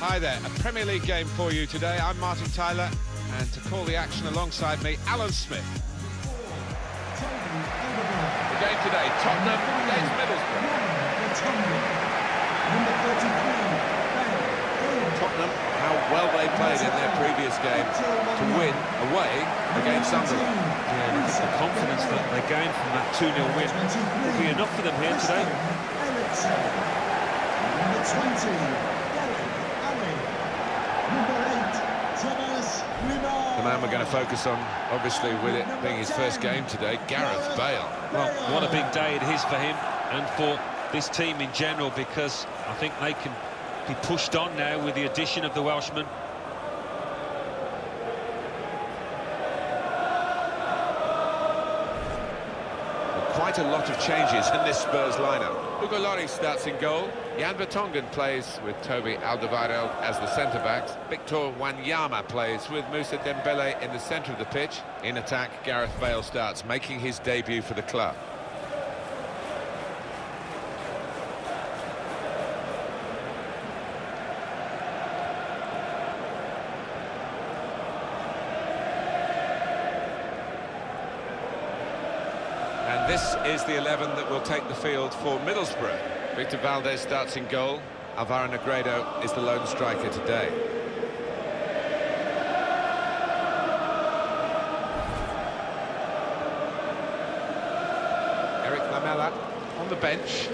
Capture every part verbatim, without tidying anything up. Hi there, a Premier League game for you today. I'm Martin Tyler, and to call the action alongside me, Alan Smith. The game today, Tottenham against Middlesbrough. Tottenham, how well they played in their previous game to win away against Sunderland. Yeah, the confidence that they're going from that two nil win will be enough for them here today. Number twenty. The man we're going to focus on, obviously, with it being his first game today, Gareth Bale. Well, what a big day it is for him and for this team in general, because I think they can be pushed on now with the addition of the Welshman. Quite a lot of changes in this Spurs lineup. Hugo Lloris starts in goal. Jan Vertonghen plays with Toby Alderweireld as the centre-backs. Victor Wanyama plays with Moussa Dembélé in the centre of the pitch. In attack, Gareth Bale starts, making his debut for the club. And this is the eleven that will take the field for Middlesbrough. Victor Valdez starts in goal. Alvaro Negredo is the lone striker today. Eric Lamela on the bench.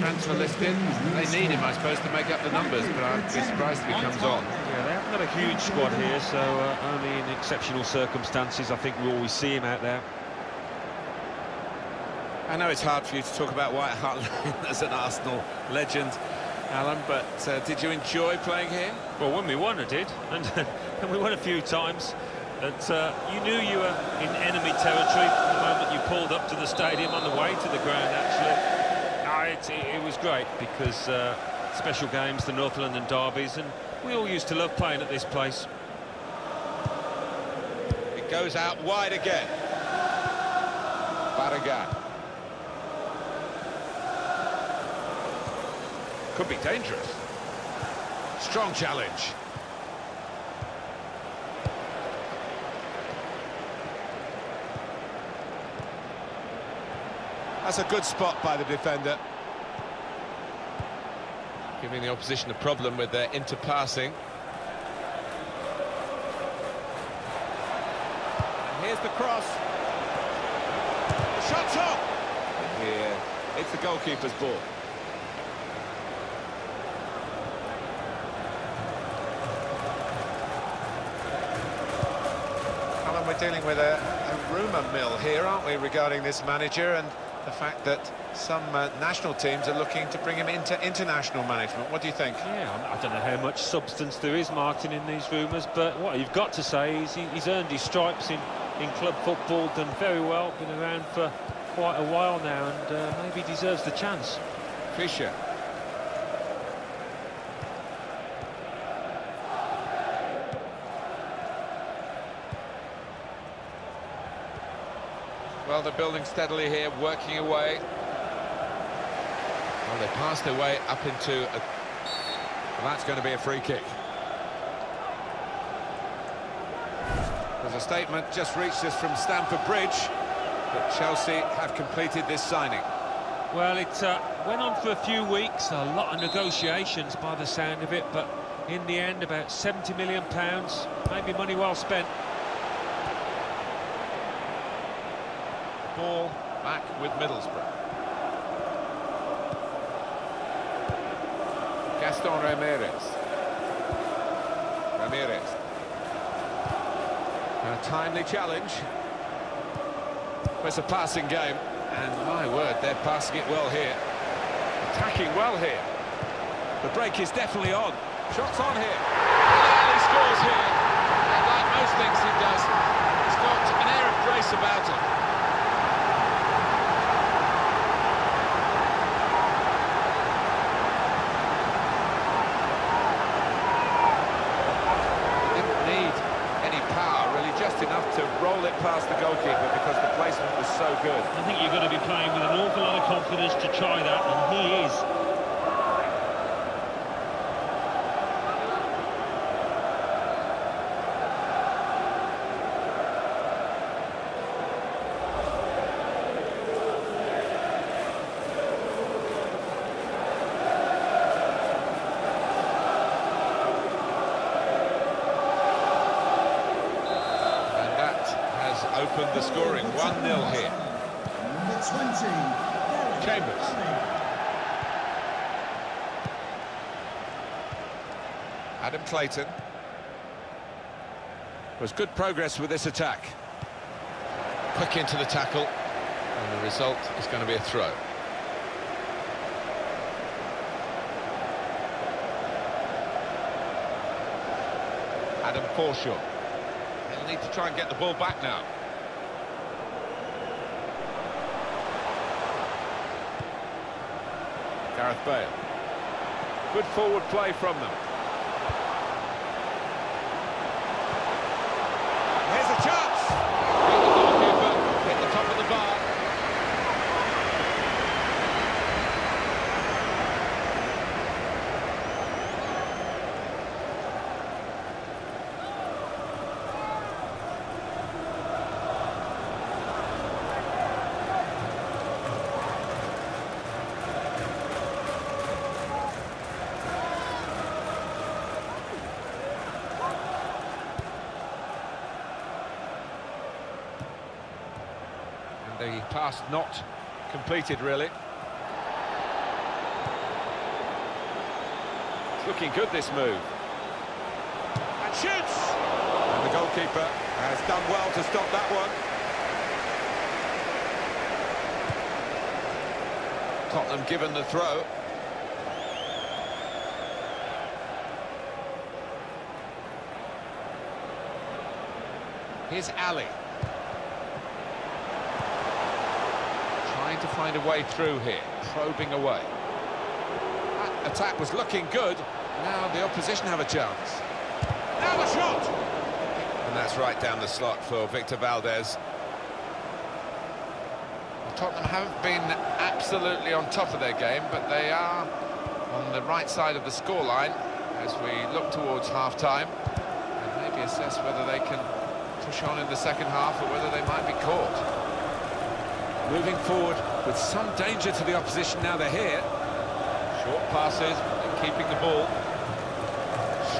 Transfer listed. They need him, I suppose, to make up the numbers, but I'd be surprised if he comes on. Yeah, they haven't got a huge squad here, so uh, only in exceptional circumstances I think we always see him out there. I know it's hard for you to talk about White Hart Lane as an Arsenal legend, Alan, but uh, did you enjoy playing here? Well, when we won, I did, and, and we won a few times, but uh, you knew you were in enemy territory from the moment you pulled up to the stadium on the way to the ground, actually. No, it, it was great, because uh, special games, the North London derbies, and we all used to love playing at this place. It goes out wide again. Barragán. Could be dangerous. Strong challenge. That's a good spot by the defender. Giving the opposition a problem with their interpassing. And here's the cross. The shot's up! And here, it's the goalkeeper's ball. We're dealing with a, a rumour mill here, aren't we, regarding this manager and the fact that some uh, national teams are looking to bring him into international management. What do you think? Yeah, I don't know how much substance there is, Martin, in these rumours, but what you've got to say is he, he's earned his stripes in, in club football, done very well, been around for quite a while now, and uh, maybe deserves the chance. Fischer. Well, they're building steadily here, working away. Well, they pass their way up into a... Well, that's going to be a free kick. There's a statement just reached us from Stamford Bridge that Chelsea have completed this signing. Well, it uh, went on for a few weeks, a lot of negotiations by the sound of it, but in the end, about seventy million pounds, maybe money well spent. Ball back with Middlesbrough. Gaston Ramirez. Ramirez. A timely challenge. It's a passing game, and my word, they're passing it well here. Attacking well here. The break is definitely on. Shots on here. And he scores here. And like most things he does, he's got an air of grace about him. To roll it past the goalkeeper, because the placement was so good. I think you've got to be playing with an awful lot of confidence to try that, and he is. opened the scoring. one nil here. Number twenty, Chambers. Adam Clayton. Was good progress with this attack. Quick into the tackle, and the result is going to be a throw. Adam Forshaw. They'll need to try and get the ball back now. Gareth Bale. Good forward play from them. Here's a chance. Hit the goalkeeper, hit the top of the bar. The pass not completed, really. It's looking good, this move. And shoots! And the goalkeeper has done well to stop that one. Tottenham given the throw. Here's Ali. To find a way through here, probing away. That attack was looking good. Now the opposition have a chance. Now a shot, and that's right down the slot for Victor Valdez. Tottenham haven't been absolutely on top of their game, but they are on the right side of the scoreline as we look towards half time, and maybe assess whether they can push on in the second half or whether they might be caught. Moving forward with some danger to the opposition now they're here. Short passes and keeping the ball.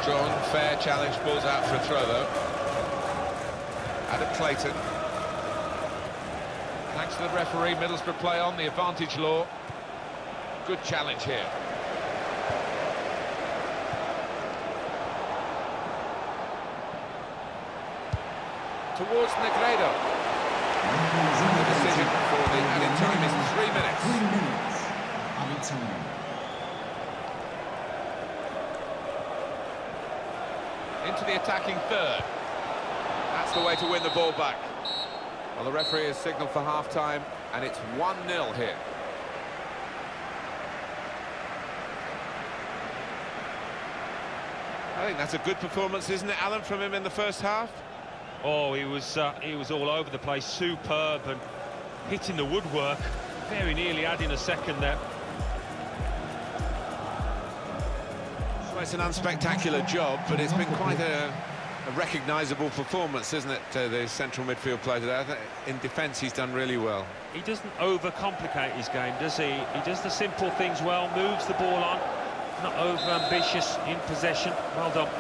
Strong, fair challenge, ball's out for a throw though. Adam Clayton. Thanks to the referee, Middlesbrough play on, the advantage law. Good challenge here. Towards Negredo. The decision for the added time is three minutes. Three minutes added time. Into the attacking third. That's the way to win the ball back. Well, the referee has signalled for half-time, and it's one nil here. I think that's a good performance, isn't it, Alan, from him in the first half? Oh, he was uh, he was all over the place, superb and hitting the woodwork, very nearly adding a second there. So it's an unspectacular job, but it's been quite a, a recognisable performance, isn't it, uh, the central midfield player today? I think in defence he's done really well. He doesn't overcomplicate his game, does he? He does the simple things well, moves the ball on, not over-ambitious in possession. Well done.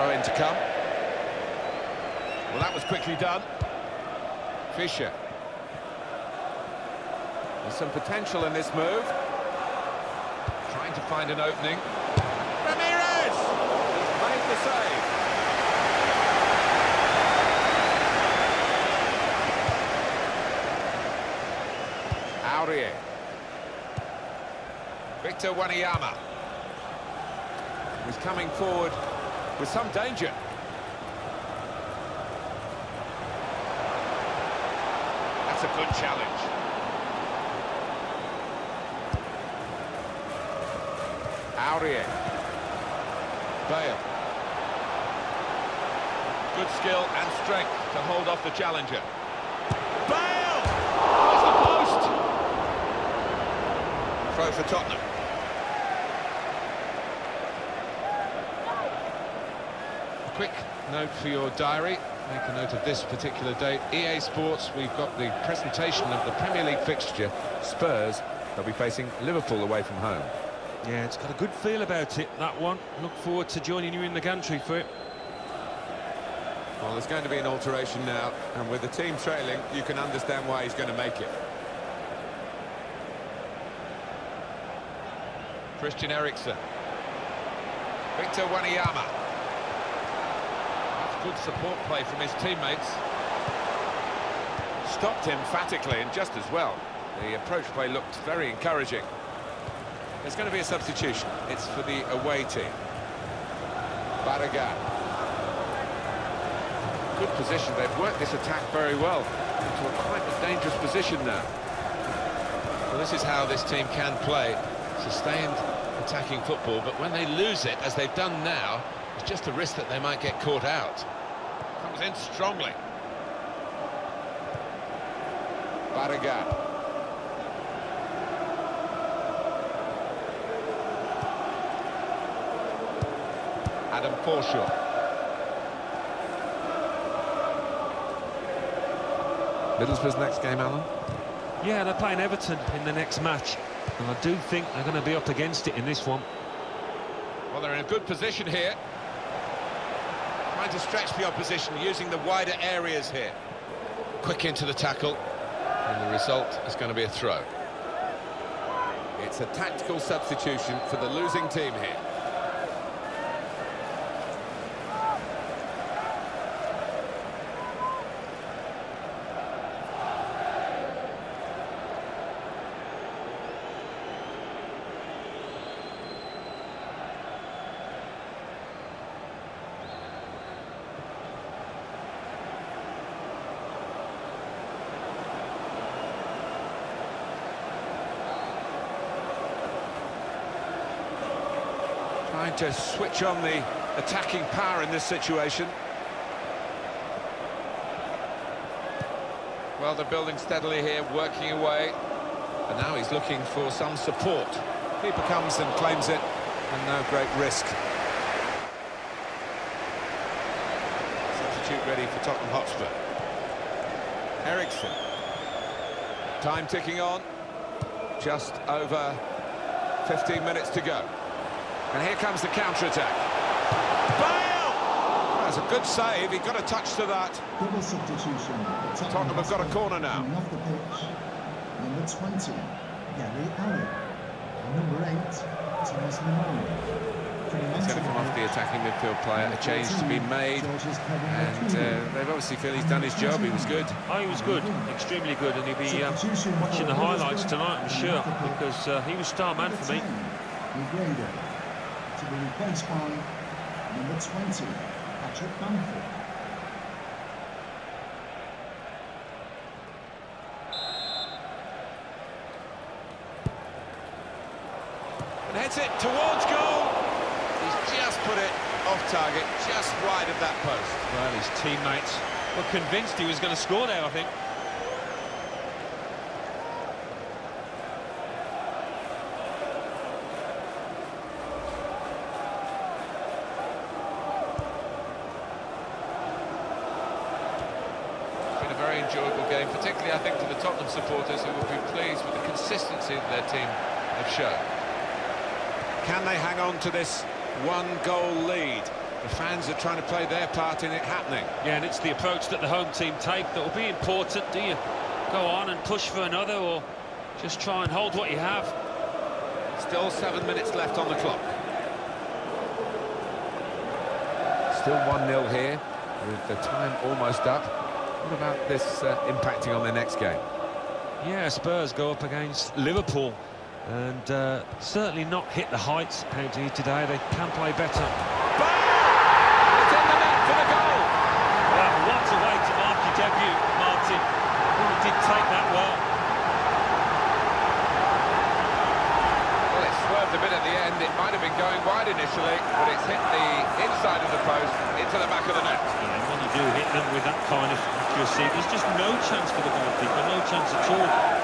In to come. Well, that was quickly done. Fischer. There's some potential in this move. Trying to find an opening. Ramirez! He's made the save. Aurier. Victor Wanyama. He's coming forward with some danger. That's a good challenge. Aurier. Bale. Good skill and strength to hold off the challenger. Bale! There's the post! Throw for Tottenham. Quick note for your diary, make a note of this particular date. E A Sports, we've got the presentation of the Premier League fixture. Spurs, they'll be facing Liverpool away from home. Yeah, it's got a good feel about it, that one. Look forward to joining you in the gantry for it. Well, there's going to be an alteration now, and with the team trailing, you can understand why he's going to make it. Christian Eriksen. Victor Wanyama. That's good support play from his teammates. Stopped emphatically and just as well. The approach play looked very encouraging. There's going to be a substitution. It's for the away team. Barragán. Good position. They've worked this attack very well into a quite a dangerous position now. Well, this is how this team can play. Sustained attacking football, but when they lose it, as they've done now, it's just a risk that they might get caught out. Comes in strongly. Barragán. Adam Forshaw. Middlesbrough's next game, Alan? Yeah, they're playing Everton in the next match, and I do think they're going to be up against it in this one. Well, they're in a good position here. Trying to stretch the opposition, using the wider areas here. Quick into the tackle, and the result is going to be a throw. It's a tactical substitution for the losing team here. To switch on the attacking power in this situation. Well, they're building steadily here, working away, and now he's looking for some support. Keeper comes and claims it, and no great risk. Substitute ready for Tottenham Hotspur. Eriksen. Time ticking on. Just over fifteen minutes to go. And here comes the counter-attack. Bale! That's a good save, he got a touch to that. Double substitution. Tottenham have got a corner now. Off the pitch, number twenty, Gary Allen. Number eight, Thomas Lemar. He's going to come off the attacking midfield player, a change to be made. And uh, they've obviously feel he's done his job, he was good. Oh, he was good, extremely good, and he'll be uh, watching the highlights tonight, I'm sure, because uh, he was star man for me. To be replaced by number twenty, Patrick Bamford. And heads it towards goal. He's just put it off target, just wide of that post. Well, his teammates were convinced he was going to score there, I think. Enjoyable game, particularly I think to the Tottenham supporters who will be pleased with the consistency that their team have shown. Can they hang on to this one-goal lead? The fans are trying to play their part in it happening. Yeah, and it's the approach that the home team take that will be important. Do you go on and push for another or just try and hold what you have? Still seven minutes left on the clock. Still one nil here, with the time almost up. What about this uh, impacting on their next game? Yeah, Spurs go up against Liverpool and uh, certainly not hit the heights County today. They can play better. Bale! It's in the net for the goal! Well, what a way to mark your debut, Martin. He did take that well. Well, it swerved a bit at the end. It might have been going wide initially, but it's hit the inside of the post into the back of the net. Yeah, when you do hit them with that kind of... There's just no chance for the goalkeeper, no chance at all.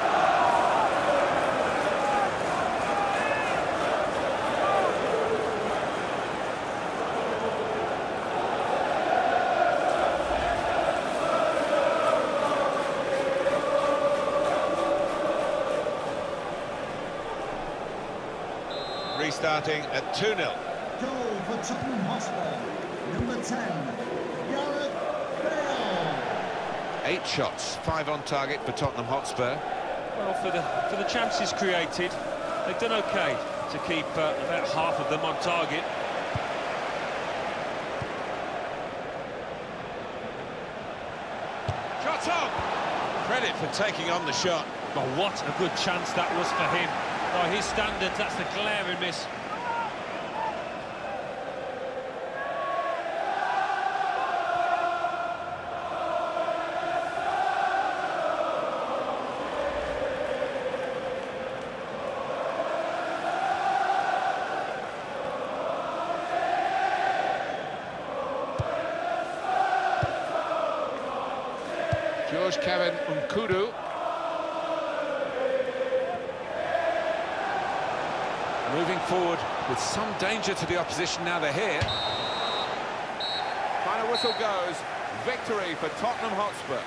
restarting at two nil. Goal for Tottenham Hotspur, number ten, Gareth Bale. Eight shots, five on target for Tottenham Hotspur. Well, for the, for the chances created, they've done OK to keep uh, about half of them on target. Shot up! Credit for taking on the shot. But what a good chance that was for him. By his standards, that's the glaring miss. Kevin Nkudu. Moving forward with some danger to the opposition now they're here. Final whistle goes. Victory for Tottenham Hotspur.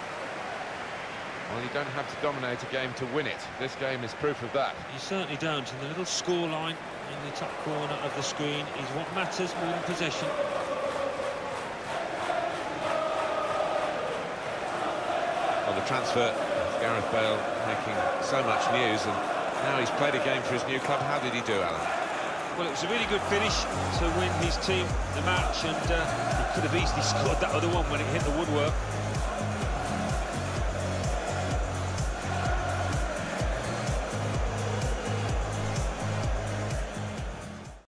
Well, you don't have to dominate a game to win it. This game is proof of that. You certainly don't. And the little scoreline in the top corner of the screen is what matters more than possession. The transfer of Gareth Bale making so much news, and now he's played a game for his new club. How did he do, Alan? Well, it was a really good finish to win his team the match, and uh, he could have easily scored that other one when it hit the woodwork.